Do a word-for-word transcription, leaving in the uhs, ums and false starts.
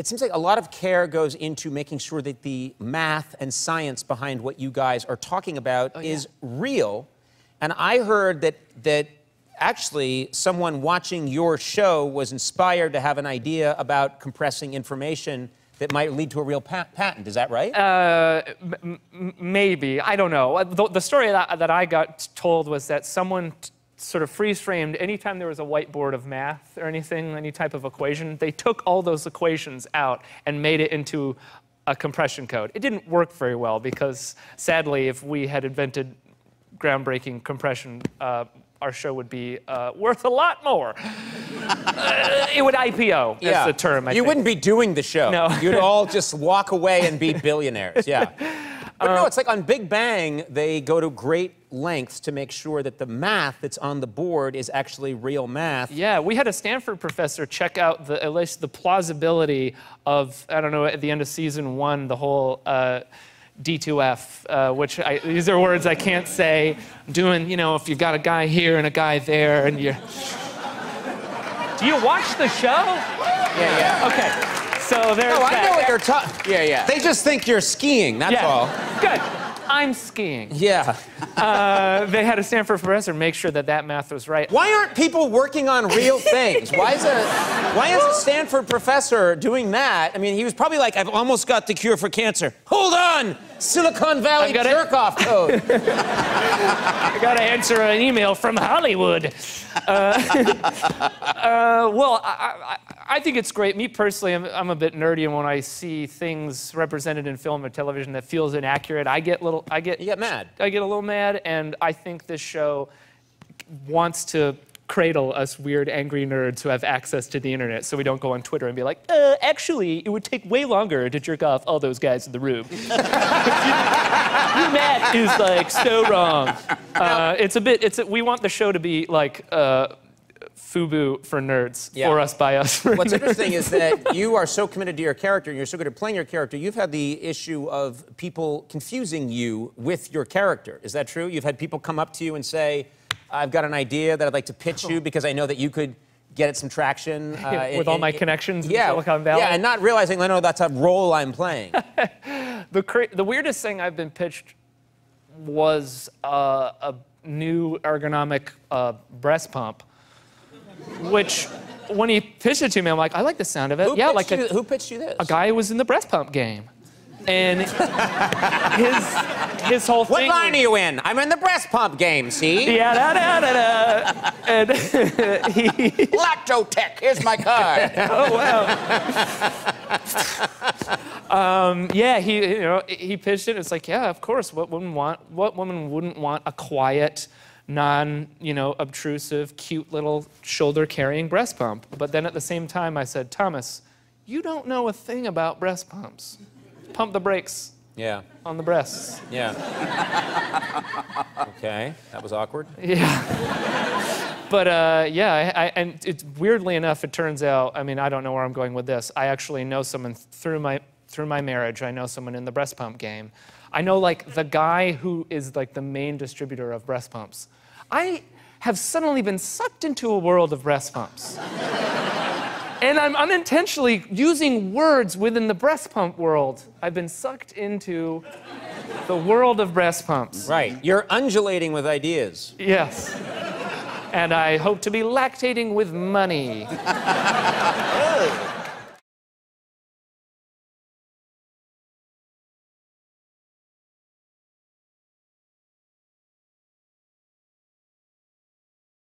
it seems like a lot of care goes into making sure that the math and science behind what you guys are talking about oh, is yeah. real. And I heard that, that actually someone watching your show was inspired to have an idea about compressing information that might lead to a real pat patent. Is that right? Uh, m m maybe. I don't know. The, the story that, that I got told was that someone sort of freeze-framed anytime there was a whiteboard of math or anything, any type of equation, they took all those equations out and made it into a compression code. It didn't work very well because, sadly, if we had invented groundbreaking compression, uh, our show would be uh, worth a lot more. uh, it would I P O, yeah. that's the term, I You think. Wouldn't be doing the show. No. You'd all just walk away and be billionaires, yeah. But no, it's like on Big Bang, they go to great lengths to make sure that the math that's on the board is actually real math. Yeah, we had a Stanford professor check out the, at least the plausibility of, I don't know, at the end of season one, the whole uh, D two F, uh, which I, these are words I can't say. I'm doing, you know, if you've got a guy here and a guy there and you're... Do you watch the show? Yeah, yeah. Okay. So there's no, I that. know what you're talking. Yeah, yeah. They just think you're skiing, that's yeah. all. Good. I'm skiing. Yeah. uh, they had a Stanford professor make sure that that math was right. Why aren't people working on real things? Why is a why is a Stanford professor doing that? I mean, he was probably like, I've almost got the cure for cancer. Hold on! Silicon Valley jerk-off code. I gotta answer an email from Hollywood. Uh, uh, well, I, I, I think it's great. Me personally, I'm, I'm a bit nerdy, and when I see things represented in film or television that feels inaccurate, I get little, I get, you get mad. I get a little mad, and I think this show wants to cradle us weird, angry nerds who have access to the internet so we don't go on Twitter and be like, uh, actually, it would take way longer to jerk off all those guys in the room. Matt is, like, so wrong. Uh, it's a bit, it's a, we want the show to be, like, uh, FUBU for nerds, yeah. for us, by us, for What's nerds. Interesting is that you are so committed to your character and you're so good at playing your character, you've had the issue of people confusing you with your character. Is that true? You've had people come up to you and say, I've got an idea that I'd like to pitch you because I know that you could get it some traction. Uh, With and, all my and, connections yeah, in Silicon Valley. Yeah, and not realizing, no, no, that's a role I'm playing. the, cra the weirdest thing I've been pitched was uh, a new ergonomic uh, breast pump, which when he pitched it to me, I'm like, I like the sound of it. Who yeah, like you, a, Who pitched you this? A guy who was in the breast pump game. And his, his whole thing... What line are you in? I'm in the breast pump game, see? Yeah, da, da, da, da. And he... Lacto-tech, here's my card. Oh, wow. um, yeah, he, you know, he pitched it. It's like, yeah, of course. What woman, want, what woman wouldn't want a quiet, non, you know, obtrusive, cute little shoulder-carrying breast pump? But then at the same time, I said, Thomas, you don't know a thing about breast pumps. Pump the brakes. Yeah. On the breasts. Yeah. Okay. That was awkward. Yeah. But uh, yeah, I, I, and it's weirdly enough, it turns out. I mean, I don't know where I'm going with this. I actually know someone through my through my marriage. I know someone in the breast pump game. I know like the guy who is like the main distributor of breast pumps. I have suddenly been sucked into a world of breast pumps. And I'm unintentionally using words within the breast pump world. I've been sucked into the world of breast pumps. Right. You're undulating with ideas. Yes. And I hope to be lactating with money.